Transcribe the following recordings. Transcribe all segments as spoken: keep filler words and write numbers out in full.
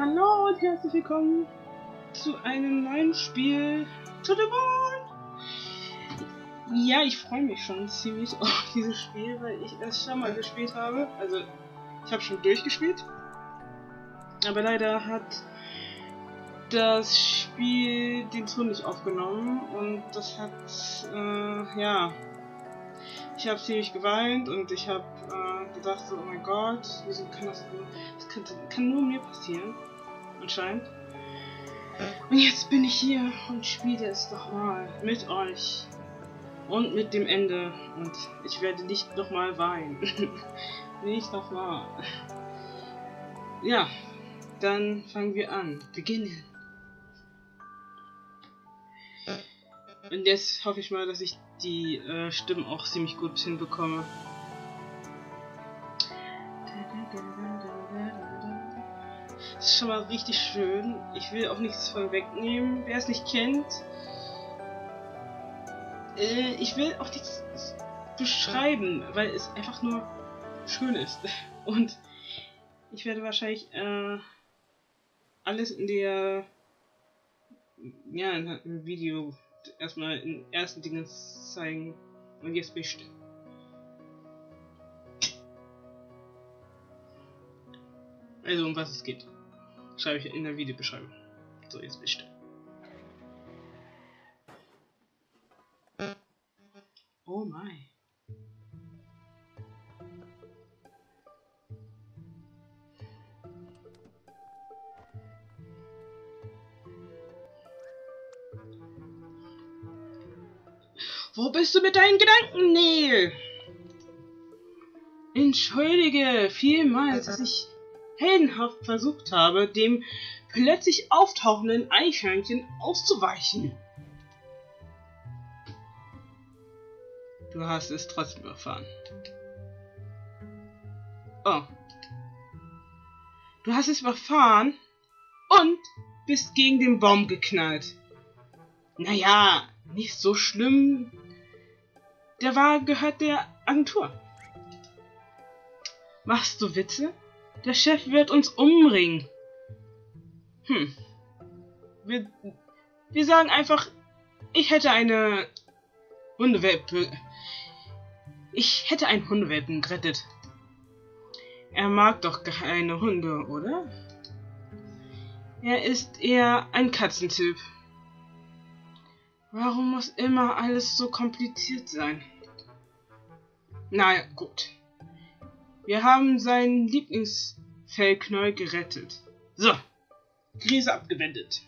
Hallo und herzlich willkommen zu einem neuen Spiel To the Moon! Ja, ich freue mich schon ziemlich auf dieses Spiel, weil ich es schon mal gespielt habe. Also, ich habe schon durchgespielt. Aber leider hat das Spiel den Ton nicht aufgenommen und das hat, äh, ja... Ich habe ziemlich geweint und ich habe äh, gedacht so, oh mein Gott, wieso kann das nur, das kann, das kann nur mir passieren, anscheinend. Und jetzt bin ich hier und spiele es nochmal mit euch und mit dem Ende und ich werde nicht nochmal weinen, nicht nochmal. Ja, dann fangen wir an, beginnen. Und jetzt hoffe ich mal, dass ich die äh, Stimmen auch ziemlich gut hinbekomme. Das ist schon mal richtig schön. Ich will auch nichts von wegnehmen, wer es nicht kennt. Äh, ich will auch nichts beschreiben, weil es einfach nur schön ist. Und ich werde wahrscheinlich äh, alles in der ja, im Video erstmal in ersten Dingen zeigen und jetzt bin ich still. Also um was es geht, schreibe ich in der Videobeschreibung. So, jetzt bin ich still. Oh mein. Wo bist du mit deinen Gedanken, Neil? Entschuldige vielmals, dass ich heldenhaft versucht habe, dem plötzlich auftauchenden Eichhörnchen auszuweichen. Du hast es trotzdem erfahren. Oh. Du hast es überfahren und bist gegen den Baum geknallt. Naja, nicht so schlimm. Der Wagen gehört der Agentur. Machst du Witze? Der Chef wird uns umbringen. Hm. Wir, wir sagen einfach, ich hätte eine Hundewelpe. Ich hätte einen Hundewelpen gerettet. Er mag doch keine Hunde, oder? Er ist eher ein Katzentyp. Warum muss immer alles so kompliziert sein? Na gut. Wir haben seinen Lieblingsfellknäuel gerettet. So. Krise abgewendet.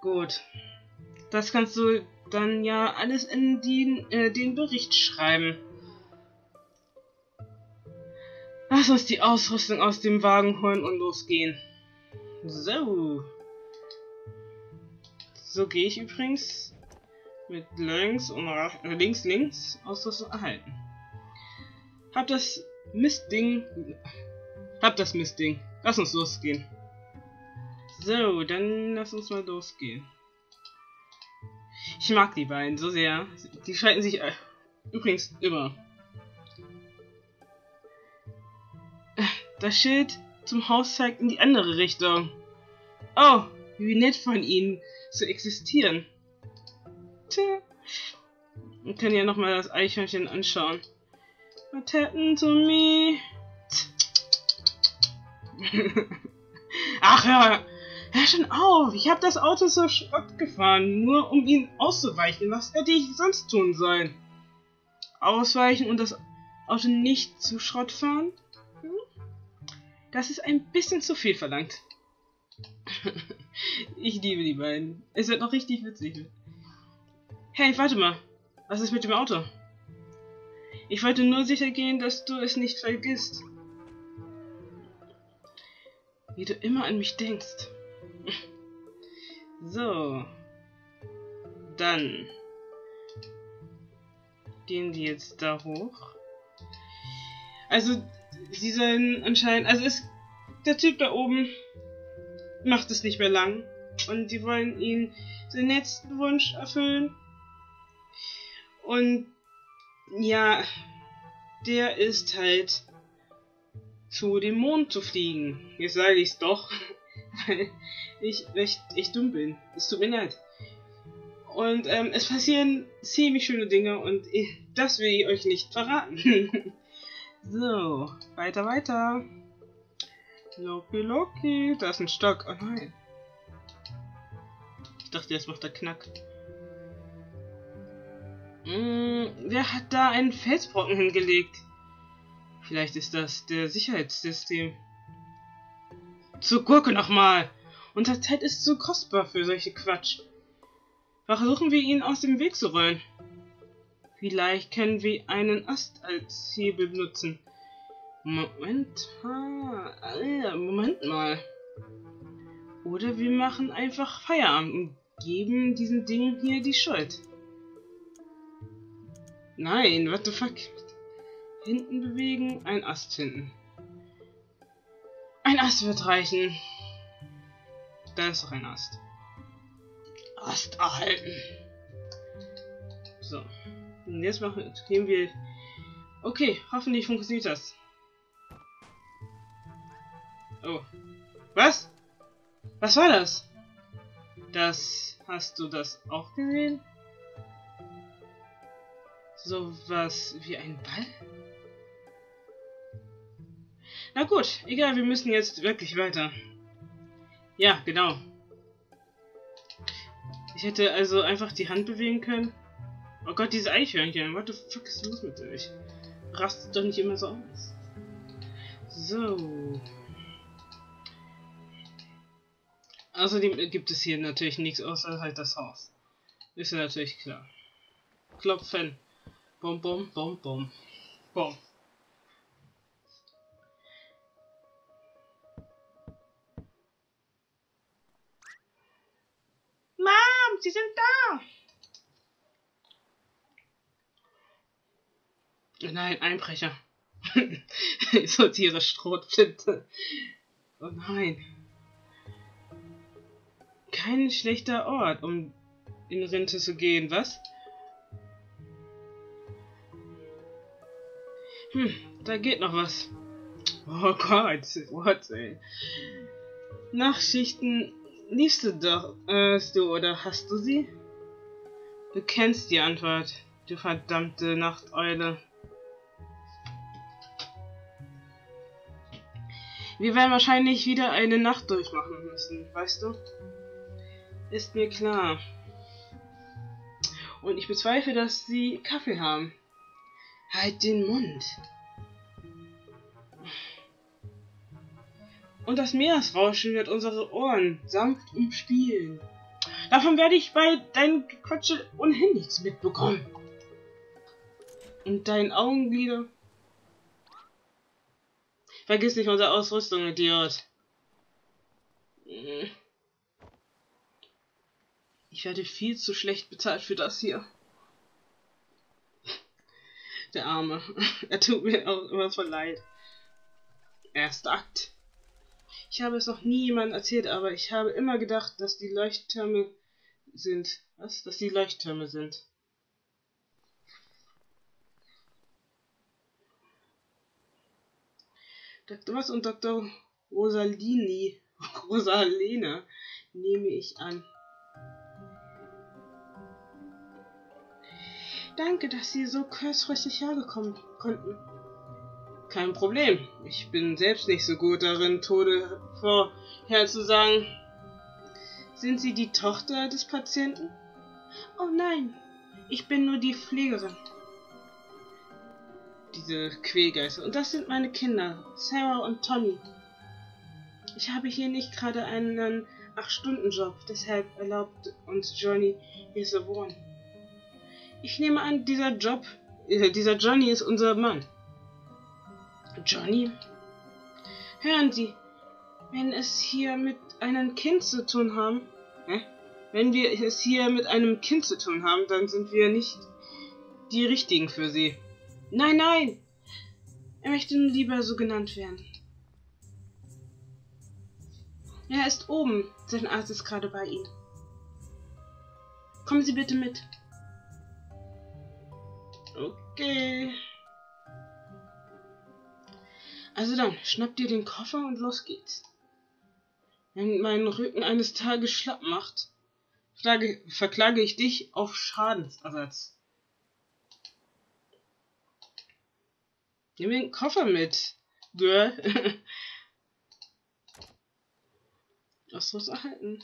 Gut. Das kannst du dann ja alles in den, äh, den Bericht schreiben. Lass uns die Ausrüstung aus dem Wagen holen und losgehen. So. So gehe ich übrigens mit links und links, links Ausrüstung erhalten. Hab das Mistding. Hab das Mistding. Lass uns losgehen. So, dann lass uns mal losgehen. Ich mag die beiden so sehr. Die streiten sich äh, übrigens immer. Das Schild zum Haus zeigt in die andere Richtung. Oh, wie nett von ihnen zu existieren. Tja. Wir können ja nochmal das Eichhörnchen anschauen. What happened to me? Ach ja, hör schon auf. Ich habe das Auto zur Schrott gefahren, nur um ihn auszuweichen. Was hätte ich sonst tun sollen? Ausweichen und das Auto nicht zu Schrott fahren? Hm? Das ist ein bisschen zu viel verlangt. Ich liebe die beiden. Es wird noch richtig witzig. Hey, warte mal. Was ist mit dem Auto? Ich wollte nur sicher gehen, dass du es nicht vergisst. Wie du immer an mich denkst. So. Dann gehen die jetzt da hoch. Also, sie sollen anscheinend... Also ist der Typ da oben... Macht es nicht mehr lang. Und die wollen ihn den letzten Wunsch erfüllen. Und ja, der ist halt zu dem Mond zu fliegen. Jetzt sage ich es doch, weil ich echt, echt dumm bin. Es tut mir leid. Und ähm, es passieren ziemlich schöne Dinge und ich, das will ich euch nicht verraten. So, weiter, weiter. Loki, Loki, da ist ein Stock. Oh nein. Ich dachte, jetzt macht er Knack. Hm, wer hat da einen Felsbrocken hingelegt? Vielleicht ist das der Sicherheitssystem. Zur Gurke nochmal! Unsere Zeit ist zu kostbar für solche Quatsch. Versuchen wir, ihn aus dem Weg zu rollen. Vielleicht können wir einen Ast als Hebel benutzen. Moment, ah, Moment mal. Oder wir machen einfach Feierabend und geben diesen Dingen hier die Schuld. Nein, what the fuck? Hinten bewegen, ein Ast hinten. Ein Ast wird reichen. Da ist doch ein Ast. Ast erhalten. So. Und jetzt machen, gehen wir... Okay, hoffentlich funktioniert das. Oh. Was? Was war das? Das... Hast du das auch gesehen? Sowas wie ein Ball? Na gut, egal, wir müssen jetzt wirklich weiter. Ja, genau. Ich hätte also einfach die Hand bewegen können. Oh Gott, dieses Eichhörnchen. What the fuck ist los mit euch? Rastet doch nicht immer so aus. So. Außerdem gibt es hier natürlich nichts außer halt das Haus. Ist ja natürlich klar. Klopfen. Bom, bom, bom, bom. Bom. Mom, sie sind da! Nein, Einbrecher. Ich sortiere Schrotflinte. Oh nein. Kein schlechter Ort, um in Rente zu gehen, was? Hm, da geht noch was. Oh Gott, what, ey. Nachtschichten liebst du doch, äh, du oder hast du sie? Du kennst die Antwort, du verdammte Nachteule. Wir werden wahrscheinlich wieder eine Nacht durchmachen müssen, weißt du? Ist mir klar. Und ich bezweifle, dass sie Kaffee haben. Halt den Mund. Und das Meeresrauschen wird unsere Ohren sanft umspielen. Davon werde ich bei deinem Gequatsche ohnehin nichts mitbekommen. Und deinen Augenlider. Vergiss nicht unsere Ausrüstung, Idiot. Ich werde viel zu schlecht bezahlt für das hier. Der Arme. Er tut mir auch immer voll leid. Erster Akt. Ich habe es noch nie jemandem erzählt, aber ich habe immer gedacht, dass die Leuchttürme sind. Was? Dass die Leuchttürme sind. Doktor Was und Doktor Rosalini. Rosalina nehme ich an. Danke, dass Sie so kurzfristig hergekommen konnten. Kein Problem. Ich bin selbst nicht so gut darin, Tode vorherzusagen. Sind Sie die Tochter des Patienten? Oh nein, ich bin nur die Pflegerin. Diese Quälgeister. Und das sind meine Kinder, Sarah und Tommy. Ich habe hier nicht gerade einen acht-Stunden-Job, deshalb erlaubt uns Johnny hier zu wohnen. Ich nehme an, dieser Job, äh, dieser Johnny ist unser Mann. Johnny? Hören Sie, wenn es hier mit einem Kind zu tun haben, hä? Wenn wir es hier mit einem Kind zu tun haben, dann sind wir nicht die Richtigen für Sie. Nein, nein! Er möchte nur lieber so genannt werden. Er ist oben, sein Arzt ist gerade bei ihm. Kommen Sie bitte mit. Okay. Also dann, schnapp dir den Koffer und los geht's. Wenn mein Rücken eines Tages schlapp macht, verklage, verklage ich dich auf Schadensersatz. Nimm den Koffer mit, girl. Ausdruck erhalten.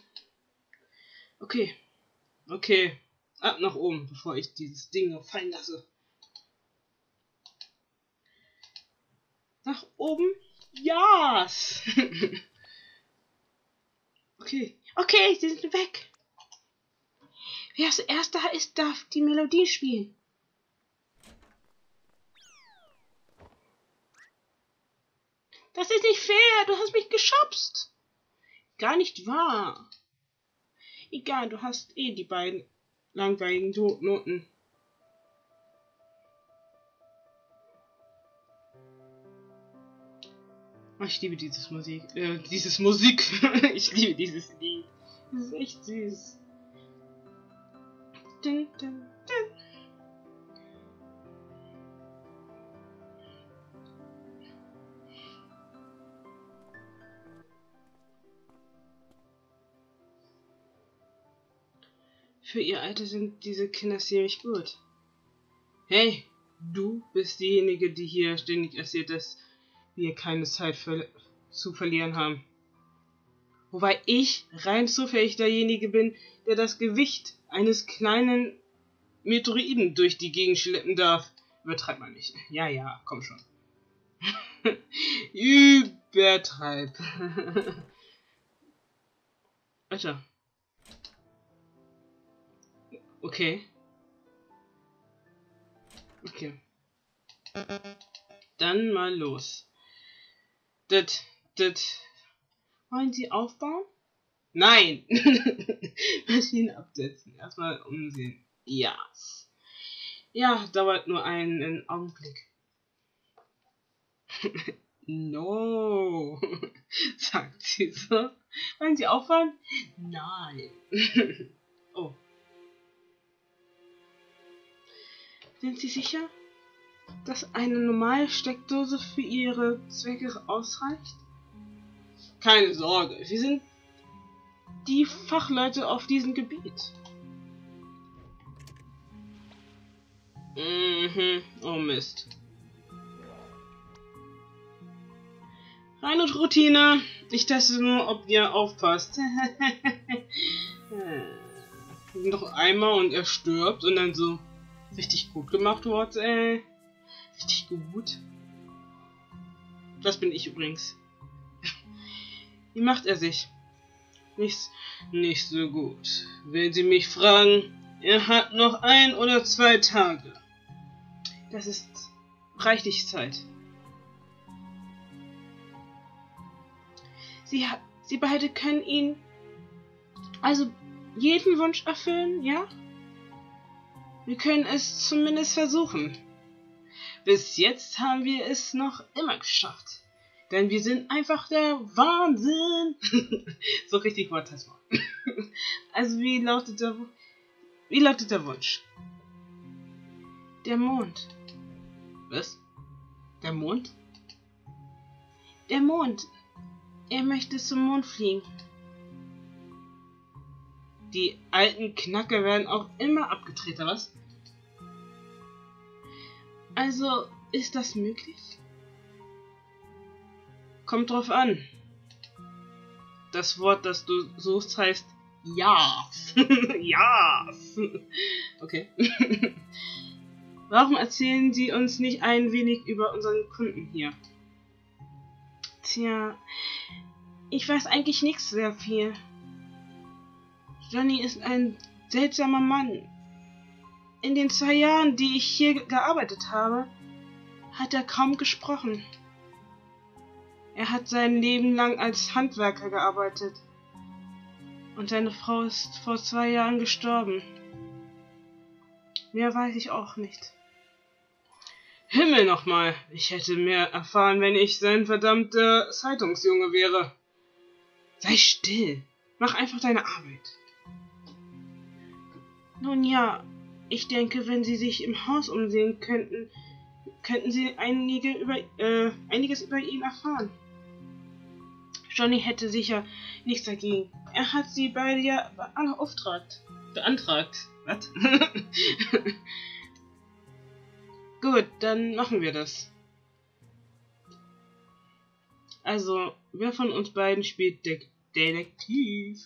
Okay. Okay. Ab nach oben, bevor ich dieses Ding noch fallen lasse. Nach oben? Ja! Yes! Okay. Okay, sie sind weg. Wer als erster ist, darf die Melodie spielen. Das ist nicht fair, du hast mich geschubst. Gar nicht wahr. Egal, du hast eh die beiden langweiligen Noten. Oh, ich liebe dieses Musik. Äh, dieses Musik. Ich liebe dieses Lied. Das ist echt süß. Dun, dun, dun. Für ihr Alter sind diese Kinder ziemlich gut. Hey, du bist diejenige, die hier ständig erzählt, dass wir keine Zeit ver zu verlieren haben. Wobei ich rein zufällig derjenige bin, der das Gewicht eines kleinen Meteoriten durch die Gegend schleppen darf. Übertreib mal nicht. Ja, ja, komm schon. Übertreib. Alter. Okay. Okay. Dann mal los. Das, das. Wollen Sie aufbauen? Nein! Maschinen absetzen. Erstmal umsehen. Ja. Yes. Ja, dauert nur einen, einen Augenblick. No! Sagt sie so. Wollen Sie aufbauen? Nein. Oh. Sind Sie sicher, dass eine normale Steckdose für Ihre Zwecke ausreicht? Keine Sorge, wir sind die Fachleute auf diesem Gebiet. Mhm, oh Mist. Reine Routine. Ich teste nur, ob ihr aufpasst. Noch einmal und er stirbt und dann so. Richtig gut gemacht, Watson, ey. Richtig gut. Das bin ich übrigens. Wie macht er sich? Nichts, nicht so gut. Wenn Sie mich fragen, er hat noch ein oder zwei Tage. Das ist reichlich Zeit. Sie, Sie beide können ihn also jeden Wunsch erfüllen, ja? Wir können es zumindest versuchen. Bis jetzt haben wir es noch immer geschafft. Denn wir sind einfach der Wahnsinn. So richtig Worttasma. Also wie lautet, der, wie lautet der Wunsch? Der Mond. Was? Der Mond? Der Mond. Er möchte zum Mond fliegen. Die alten Knacker werden auch immer abgetreten, was? Also, ist das möglich? Kommt drauf an. Das Wort, das du suchst, heißt ja. Ja. Okay. Warum erzählen Sie uns nicht ein wenig über unseren Kunden hier? Tja, ich weiß eigentlich nichts sehr viel. Johnny ist ein seltsamer Mann. In den zwei Jahren, die ich hier gearbeitet habe, hat er kaum gesprochen. Er hat sein Leben lang als Handwerker gearbeitet. Und seine Frau ist vor zwei Jahren gestorben. Mehr weiß ich auch nicht. Himmel nochmal! Ich hätte mehr erfahren, wenn ich sein verdammter Zeitungsjunge wäre. Sei still! Mach einfach deine Arbeit. Nun ja, ich denke, wenn Sie sich im Haus umsehen könnten, könnten sie einige über, äh, einiges über ihn erfahren. Johnny hätte sicher nichts dagegen. Er hat sie beide ja beauftragt. Beantragt. Was? Gut, dann machen wir das. Also, wer von uns beiden spielt De Detektiv?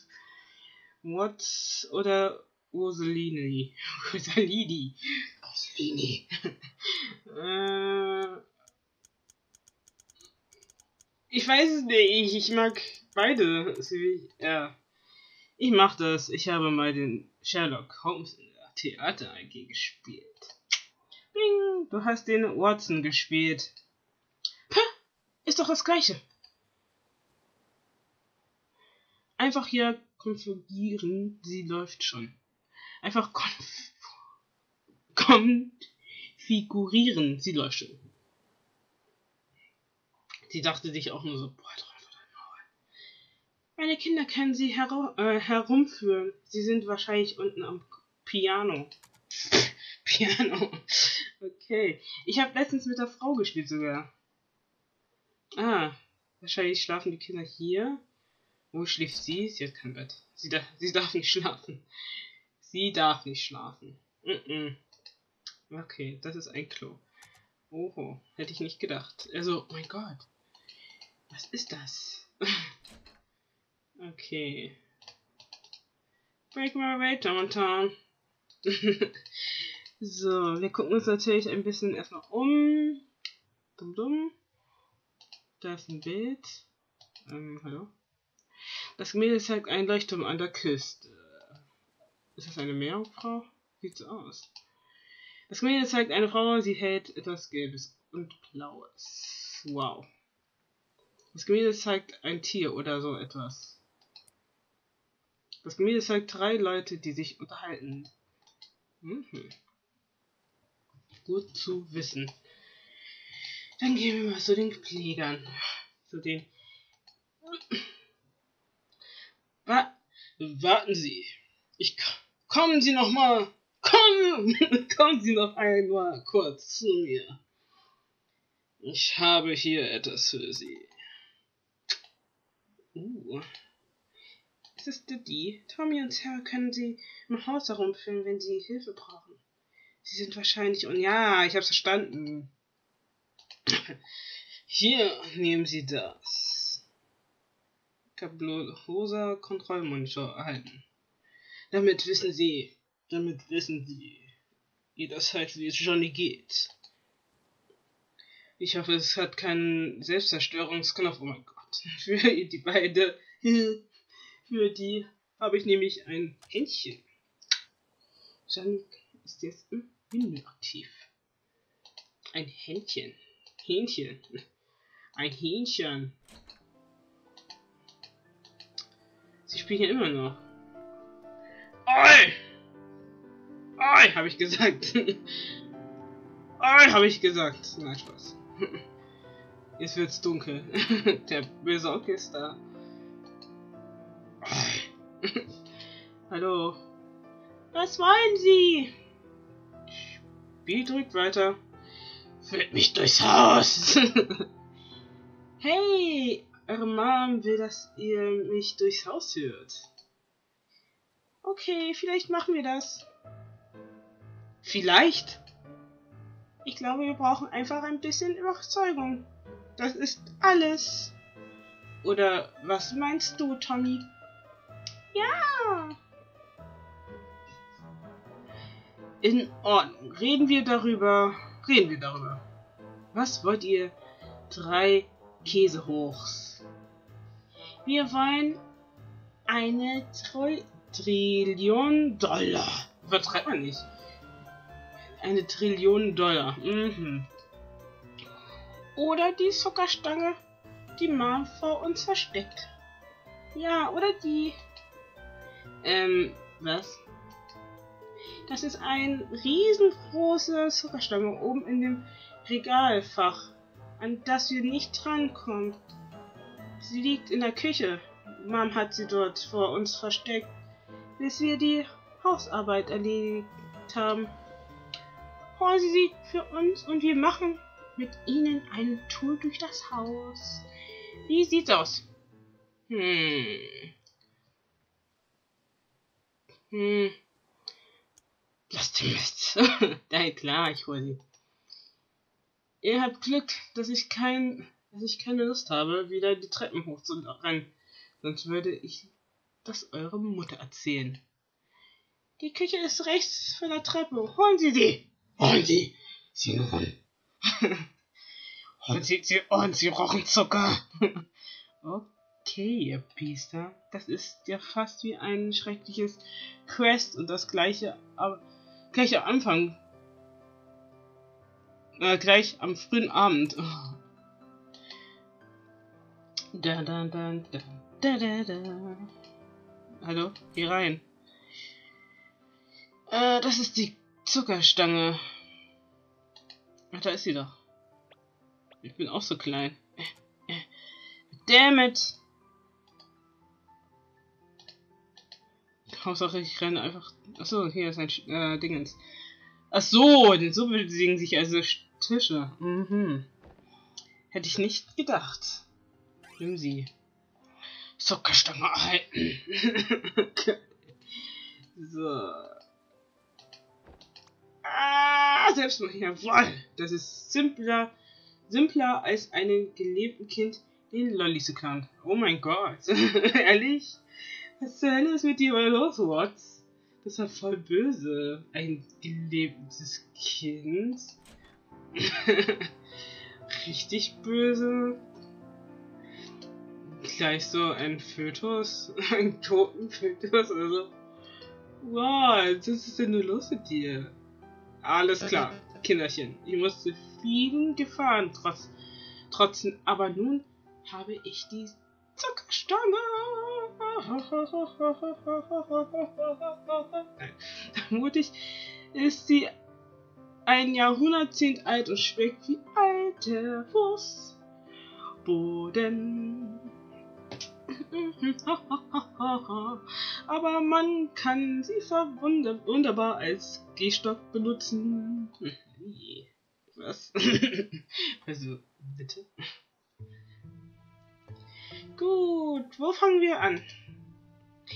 Watts oder Rosalini? Rosalini. Rosalini. äh, ich weiß es nicht. Ich mag beide. Ja. Ich mach das. Ich habe mal den Sherlock Holmes in der Theater A G gespielt. Bing, du hast den Watson gespielt. Puh, ist doch das Gleiche. Einfach hier konfigurieren, sie läuft schon. Einfach konf konfigurieren, sie läuft schon. Sie dachte sich auch nur so, boah, drauf oder Maul. Meine Kinder können sie heru äh, herumführen. Sie sind wahrscheinlich unten am Piano. Piano. Okay. Ich habe letztens mit der Frau gespielt sogar. Ah, wahrscheinlich schlafen die Kinder hier. Wo schläft sie? Sie hat kein Bett. Sie, da sie darf nicht schlafen. Sie darf nicht schlafen. Mm-mm. Okay, das ist ein Klo. Oho, hätte ich nicht gedacht. Also, oh mein Gott. Was ist das? Okay. Break my way downtown. So, wir gucken uns natürlich ein bisschen erstmal um. Dum dum. Da ist ein Bild. Ähm, hallo? Das Gemälde zeigt einen Leuchtturm an der Küste. Ist das eine Meerjungfrau? Sieht so aus. Das Gemälde zeigt eine Frau, sie hält etwas Gelbes und Blaues. Wow. Das Gemälde zeigt ein Tier oder so etwas. Das Gemälde zeigt drei Leute, die sich unterhalten. Mhm. Gut zu wissen. Dann gehen wir mal zu den Pflegern. Zu den... Wa warten Sie. Ich kommen Sie noch mal. Kommen, kommen Sie noch einmal kurz zu mir. Ich habe hier etwas für Sie. Uh. Es ist die. Tommy und Sarah können Sie im Haus herumführen, wenn Sie Hilfe brauchen. Sie sind wahrscheinlich und ja, ich hab's verstanden. Hier nehmen Sie das. Kablosa Kontrollmonitor erhalten. Damit wissen Sie, damit wissen Sie, jederzeit wie es Johnny geht. Ich hoffe, es hat keinen Selbstzerstörungsknopf. Oh mein Gott. Für die beiden, für die habe ich nämlich ein Händchen. Johnny ist jetzt im Menü aktiv. Ein Händchen. Hähnchen. Ein Hähnchen. Sie spielen hier immer noch. Oi! Oi, habe ich gesagt. Oi, habe ich gesagt. Nein, Spaß. Jetzt wird's dunkel. Der böse Onkel ist da. Hallo. Was wollen Sie? Spiel drückt weiter. Führt mich durchs Haus. Hey! Eure Mom will, dass ihr mich durchs Haus führt. Okay, vielleicht machen wir das. Vielleicht? Ich glaube, wir brauchen einfach ein bisschen Überzeugung. Das ist alles. Oder was meinst du, Tommy? Ja! In Ordnung. Reden wir darüber. Reden wir darüber. Was wollt ihr? Drei Käsehochs. Wir wollen eine Tri Trillion Dollar. Übertreibt man nicht. Eine Trillion Dollar. Mhm. Oder die Zuckerstange, die Mom vor uns versteckt. Ja, oder die. Ähm, was? Das ist eine riesengroße Zuckerstange oben in dem Regalfach, an das wir nicht drankommen. Sie liegt in der Küche. Mom hat sie dort vor uns versteckt, bis wir die Hausarbeit erledigt haben. holen Sie sie für uns und wir machen mit Ihnen eine Tour durch das Haus. Wie sieht's aus? Hm. Hm. Lasst den Mist. Na klar, ich hole sie. Ihr habt Glück, dass ich kein, dass ich keine Lust habe, wieder die Treppen hochzurennen. Sonst würde ich das eure Mutter erzählen. Die Küche ist rechts von der Treppe. Holen Sie sie! Holen Sie sie nun! Holen Sie sie und Sie rochen Zucker! Okay, ihr Biester. Das ist ja fast wie ein schreckliches Quest und das gleiche, aber gleich am Anfang. Äh, gleich am frühen Abend. Da, da, da, da, da, da, da. Hallo, geh rein. Äh, das ist die Zuckerstange. Ach, da ist sie doch. Ich bin auch so klein. Damn it! Hauptsache, ich renne einfach. Achso, hier ist ein äh, Dingens. Achso, denn so bewegen sich also Tische. Mhm. Hätte ich nicht gedacht. Nimm sie. Zuckerstange erhalten. So. Ah, selbst mal, jawohl. Das ist simpler, simpler als einem gelebten Kind den Lolli zu klauen. Oh mein Gott. Ehrlich? Was zur Hölle ist mit dir los, Watts? Das ist ja voll böse. Ein gelebtes Kind. Richtig böse. Gleich so ein Fötus. Ein toten Fötus oder so. Wow, was ist denn nur los mit dir? Alles klar, Kinderchen. Ich musste vielen Gefahren trotz, trotzen, aber nun habe ich die Zuckerstange. Vermutlich ist sie ein Jahrhundertzehnt alt und schmeckt wie alter Fußboden. Aber man kann sie wunderbar als Gehstock benutzen. Was? Also, bitte. Gut, wo fangen wir an?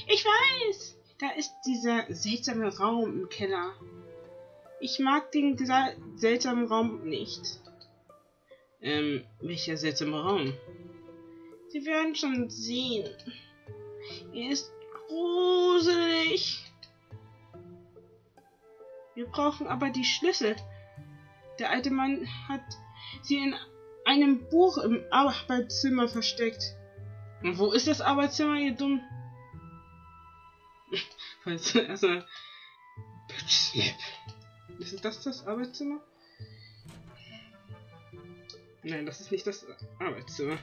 Ich weiß! Da ist dieser seltsame Raum im Keller. Ich mag den seltsamen Raum nicht. Ähm, welcher seltsame Raum? Sie werden schon sehen. Er ist gruselig. Wir brauchen aber die Schlüssel. Der alte Mann hat sie in einem Buch im Arbeitszimmer versteckt. Und wo ist das Arbeitszimmer, ihr dumm? Falls erstmal. Ist das das Arbeitszimmer? Nein, das ist nicht das Arbeitszimmer.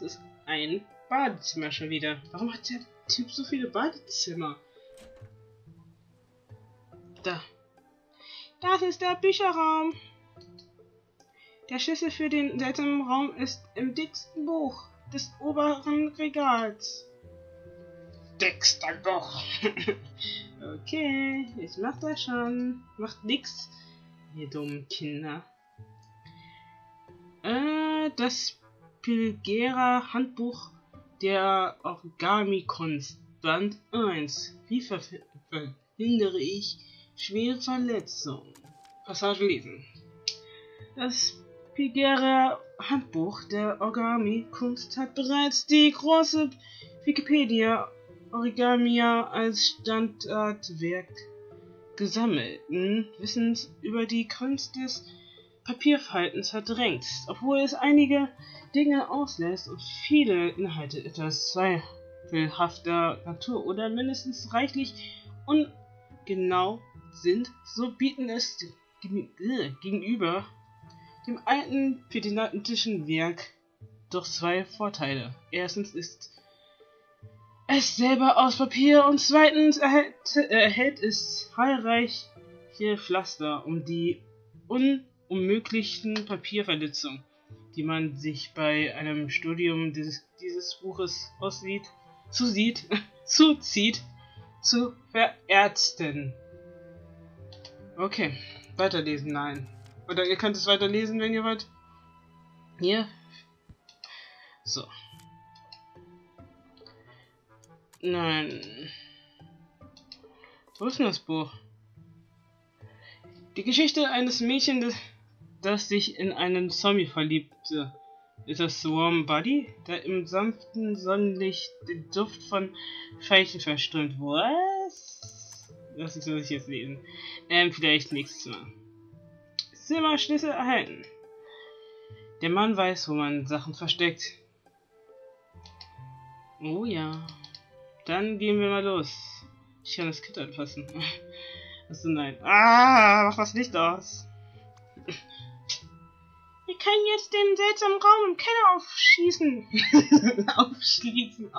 Das ist ein Badezimmer schon wieder. Warum hat der Typ so viele Badezimmer? Da. Das ist der Bücherraum. Der Schlüssel für den seltsamen Raum ist im dicksten Buch des oberen Regals. Dickster doch. Okay, ich mach das schon. Macht nix, ihr dummen Kinder. Äh, das Pilgera Handbuch der Origami-Kunst, Band eins. Wie verhindere ich schwere Verletzungen? Passage lesen. Das Pilgera Handbuch der Origami-Kunst hat bereits die große Wikipedia Origamia als Standardwerk gesammelten Wissens über die Kunst des Papierfaltens verdrängt, obwohl es einige Dinge auslässt und viele Inhalte etwas zweifelhafter Natur oder mindestens reichlich ungenau sind, so bieten es gegenüber dem alten pedantischen Werk doch zwei Vorteile. Erstens ist es selber aus Papier und zweitens erhält, erhält es zahlreiche Pflaster um die un unmöglichen Papierverletzungen, die man sich bei einem Studium des, dieses Buches aussieht, zusieht, zuzieht, zu verärzten. Okay, Weiterlesen, nein. Oder ihr könnt es weiterlesen, wenn ihr wollt. Hier. So. Nein. Wo ist denn das Buch? Die Geschichte eines Mädchens, das sich in einen Zombie verliebte. Ist das Warm Body? Der im sanften Sonnenlicht den Duft von Veilchen verströmt. Was? Das muss ich jetzt lesen. Ähm, vielleicht nächstes Mal. Zimmerschlüssel erhalten. Der Mann weiß, wo man Sachen versteckt. Oh ja. Dann gehen wir mal los. Ich kann das Kind anfassen. Achso, nein. Ah, mach das Licht aus. Wir können jetzt den seltsamen Raum im Keller aufschießen. Aufschließen.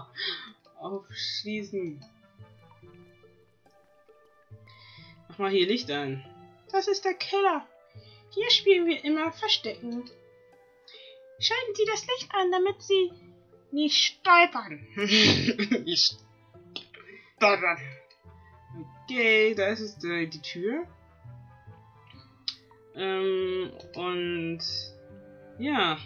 Aufschließen. Mach mal hier Licht an. Das ist der Keller. Hier spielen wir immer Verstecken. Schalten Sie das Licht an, damit Sie nicht stolpern. Nicht stolpern. Okay, da ist es, äh, die Tür. Ähm, und... Ja.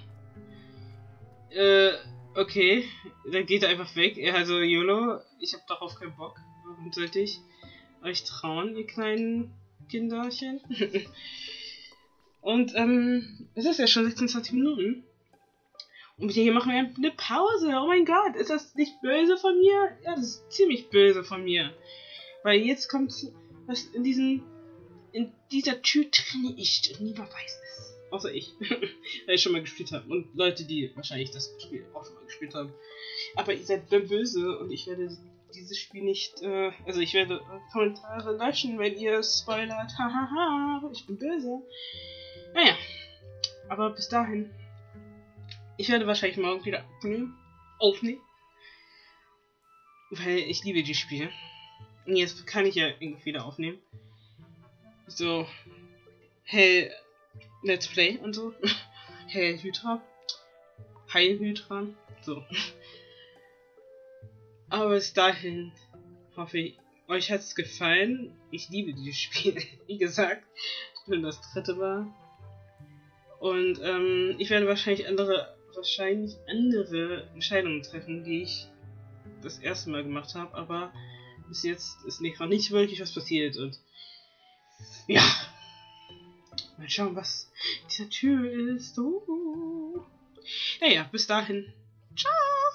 Äh, okay. Dann geht er einfach weg. Also, YOLO, ich hab darauf keinen Bock. Warum sollte ich euch trauen, ihr kleinen Kinderchen? Und, ähm, es ist ja schon sechsundzwanzig Minuten. Und hier machen wir eine Pause. Oh mein Gott, ist das nicht böse von mir? Ja, das ist ziemlich böse von mir. Weil jetzt kommt was in diesem... In dieser Tür drin ist und niemand weiß es. Außer ich. Weil ich schon mal gespielt habe. Und Leute, die wahrscheinlich das Spiel auch schon mal gespielt haben. Aber ihr seid böse und ich werde dieses Spiel nicht... Äh, also ich werde Kommentare löschen, wenn ihr spoilert. Hahaha, ich bin böse. Naja. Aber bis dahin. Ich werde wahrscheinlich morgen wieder aufnehmen. Aufnehmen. Weil ich liebe die Spiele. Und jetzt kann ich ja irgendwie wieder aufnehmen. So, hey, Let's Play und so. Hey, Hydra. Hi, Hydra. So. Aber bis dahin hoffe ich, euch hat es gefallen. Ich liebe dieses Spiel. Wie gesagt, ich bin das dritte Mal. Und ähm, ich werde wahrscheinlich andere, wahrscheinlich andere Entscheidungen treffen, die ich das erste Mal gemacht habe. Aber bis jetzt ist nicht, noch nicht wirklich was passiert. Und ja, mal schauen, was dieser Tür ist. Oh. Naja, bis dahin. Ciao.